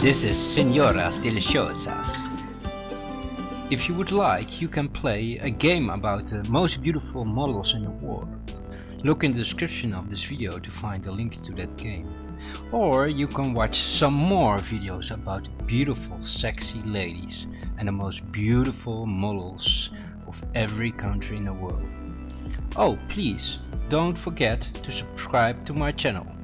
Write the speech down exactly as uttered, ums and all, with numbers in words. This is Señoras Deliciosas. If you would like, you can play a game about the most beautiful models in the world. Look in the description of this video to find a link to that game. Or you can watch some more videos about beautiful sexy ladies and the most beautiful models of every country in the world. Oh, please, don't forget to subscribe to my channel.